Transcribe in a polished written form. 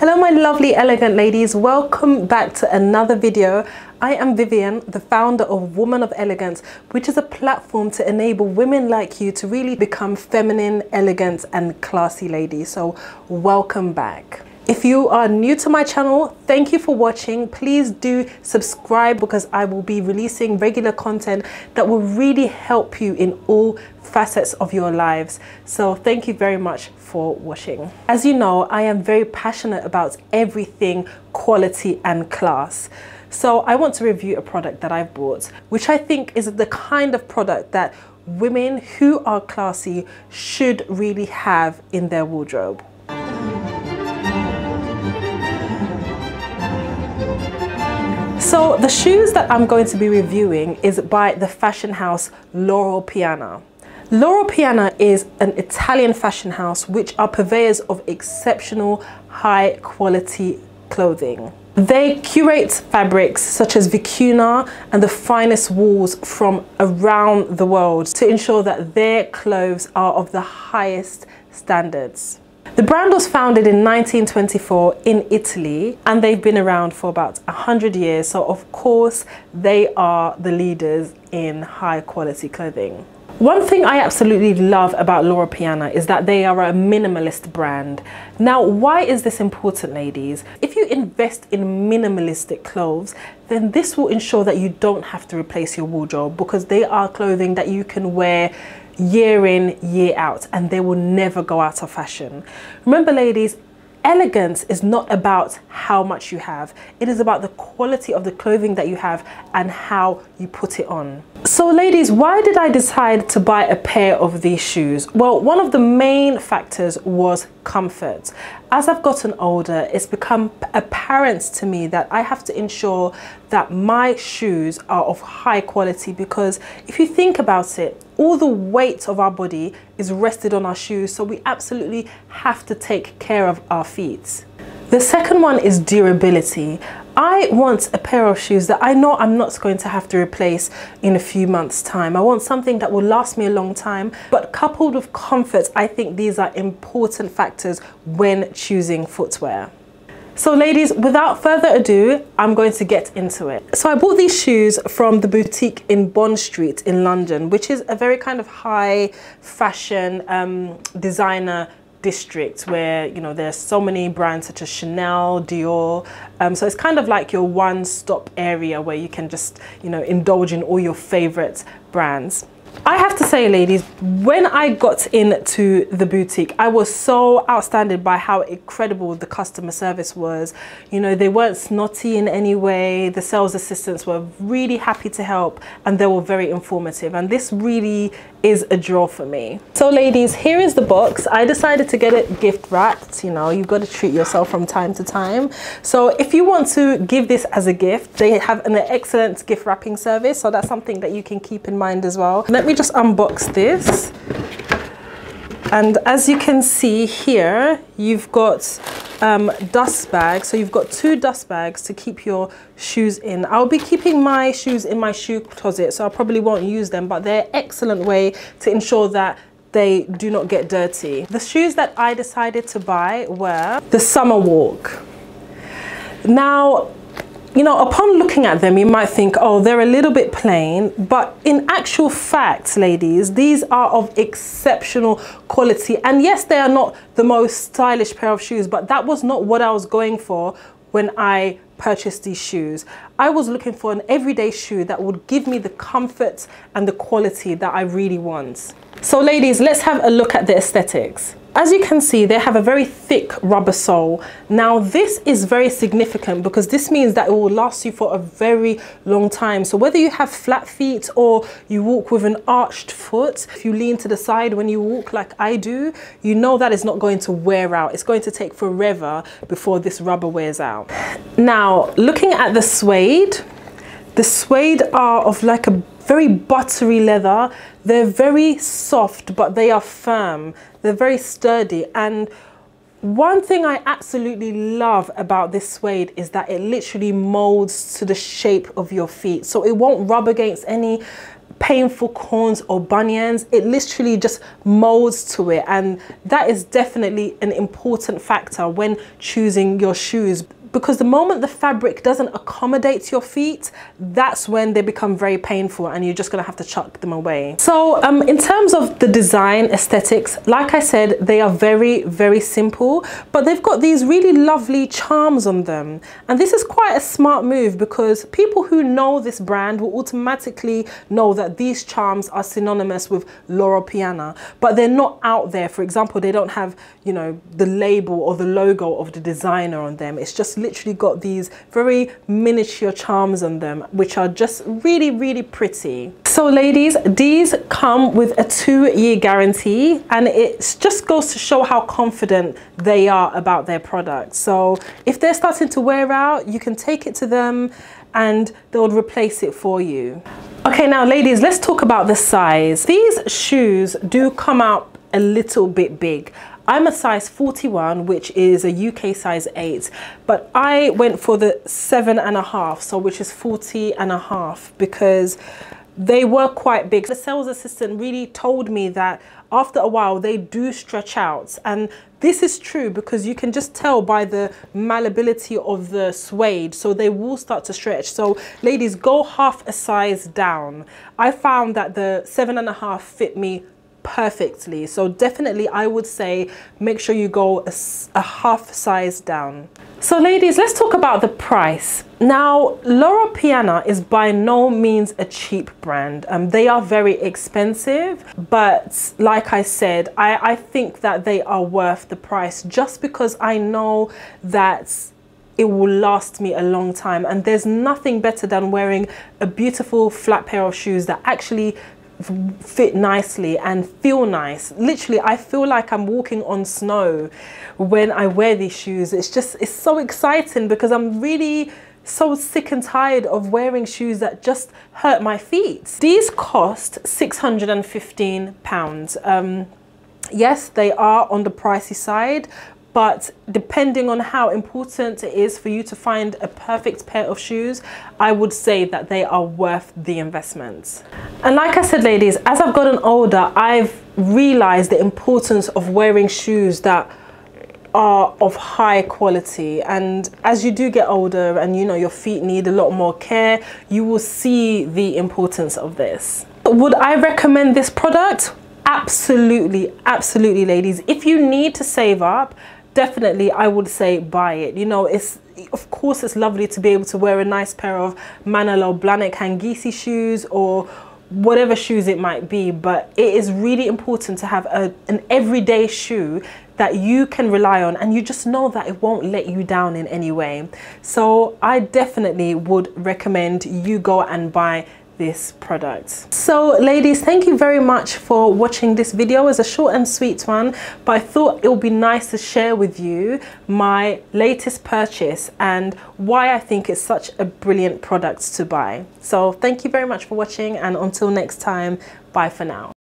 Hello my lovely elegant ladies, welcome back to another video. I am Vivian, the founder of Woman of Elegance, which is a platform to enable women like you to really become feminine, elegant and classy ladies. So welcome back. If you are new to my channel, thank you for watching. Please do subscribe because I will be releasing regular content that will really help you in all facets of your lives. So thank you very much for watching. As you know, I am very passionate about everything quality and class. So I want to review a product that I've bought, which I think is the kind of product that women who are classy should really have in their wardrobe. So the shoes that I'm going to be reviewing is by the fashion house Loro Piana. Loro Piana is an Italian fashion house which are purveyors of exceptional high quality clothing. They curate fabrics such as vicuna and the finest wools from around the world to ensure that their clothes are of the highest standards. The brand was founded in 1924 in Italy and they've been around for about 100 years, so of course they are the leaders in high quality clothing. One thing I absolutely love about Loro Piana is that they are a minimalist brand. Now why is this important, ladies? If you invest in minimalistic clothes, then this will ensure that you don't have to replace your wardrobe because they are clothing that you can wear year in, year out, and they will never go out of fashion. Remember ladies, elegance is not about how much you have. It is about the quality of the clothing that you have and how you put it on. So ladies, why did I decide to buy a pair of these shoes? Well, one of the main factors was comfort. As I've gotten older, it's become apparent to me that I have to ensure that my shoes are of high quality because if you think about it, all the weight of our body is rested on our shoes, so we absolutely have to take care of our feet. The second one is durability. I want a pair of shoes that I know I'm not going to have to replace in a few months' time. I want something that will last me a long time, but coupled with comfort, I think these are important factors when choosing footwear. So ladies, without further ado, I'm going to get into it. So I bought these shoes from the boutique in Bond Street in London, which is a very kind of high fashion designer district where, you know, there's so many brands such as Chanel, Dior. So it's kind of like your one-stop area where you can just, you know, indulge in all your favorite brands. I have to say ladies, when I got into the boutique, I was so outstanding by how incredible the customer service was. You know, they weren't snotty in any way. The sales assistants were really happy to help and they were very informative, and this really is a draw for me. So ladies, here is the box. I decided to get it gift wrapped. You know, you've got to treat yourself from time to time. So if you want to give this as a gift, they have an excellent gift wrapping service, so that's something that you can keep in mind as well. Let me just unbox this, and as you can see here, you've got dust bags. So you've got two dust bags to keep your shoes in. I'll be keeping my shoes in my shoe closet, so I probably won't use them, but they're an excellent way to ensure that they do not get dirty. The shoes that I decided to buy were the Summer Walk. Now, you know, upon looking at them, you might think, oh, they're a little bit plain, but in actual fact, ladies, these are of exceptional quality. And yes, they are not the most stylish pair of shoes, but that was not what I was going for when I purchased these shoes. I was looking for an everyday shoe that would give me the comfort and the quality that I really want. So ladies, let's have a look at the aesthetics. As you can see, they have a very thick rubber sole. Now this is very significant because this means that it will last you for a very long time. So whether you have flat feet or you walk with an arched foot, if you lean to the side when you walk like I do, you know that it's not going to wear out. It's going to take forever before this rubber wears out. Now, looking at the suede are of like a very buttery leather. They're very soft, but they are firm. They're very sturdy. And one thing I absolutely love about this suede is that it literally molds to the shape of your feet. So it won't rub against any painful corns or bunions. It literally just molds to it, and that is definitely an important factor when choosing your shoes, because the moment the fabric doesn't accommodate your feet, that's when they become very painful and you're just gonna have to chuck them away. So in terms of the design aesthetics, like I said, they are very, very simple, but they've got these really lovely charms on them. And this is quite a smart move, because people who know this brand will automatically know that these charms are synonymous with Loro Piana, but they're not out there. For example, they don't have, you know, the label or the logo of the designer on them. It's just literally got these very miniature charms on them, which are just really, really pretty. So ladies, these come with a 2-year guarantee, and it just goes to show how confident they are about their product. So if they're starting to wear out, you can take it to them and they'll replace it for you. Okay, now ladies, let's talk about the size. These shoes do come out a little bit big. I'm a size 41, which is a UK size 8, but I went for the 7.5, so which is 40.5, because they were quite big. The sales assistant really told me that after a while they do stretch out, and this is true because you can just tell by the malleability of the suede, so they will start to stretch. So ladies, go half a size down. I found that the 7.5 fit me perfectly, so definitely I would say make sure you go a half size down. So ladies, let's talk about the price. Now, Loro Piana is by no means a cheap brand. They are very expensive, but like I said, I think that they are worth the price, just because I know that it will last me a long time, and there's nothing better than wearing a beautiful flat pair of shoes that actually fit nicely and feel nice. Literally, I feel like I'm walking on snow when I wear these shoes. It's so exciting, because I'm really so sick and tired of wearing shoes that just hurt my feet. These cost £615. Yes, they are on the pricey side, but depending on how important it is for you to find a perfect pair of shoes, I would say that they are worth the investment. And like I said, ladies, as I've gotten older, I've realized the importance of wearing shoes that are of high quality. And as you do get older and you know your feet need a lot more care, you will see the importance of this. Would I recommend this product? Absolutely, absolutely, ladies. If you need to save up, definitely I would say buy it. You know, of course it's lovely to be able to wear a nice pair of Manolo Blahnik Hangisi shoes or whatever shoes it might be, but it is really important to have an everyday shoe that you can rely on and you just know that it won't let you down in any way. So I definitely would recommend you go and buy this product. So ladies, thank you very much for watching this video. It's a short and sweet one, but I thought it would be nice to share with you my latest purchase and why I think it's such a brilliant product to buy. So thank you very much for watching, and until next time, bye for now.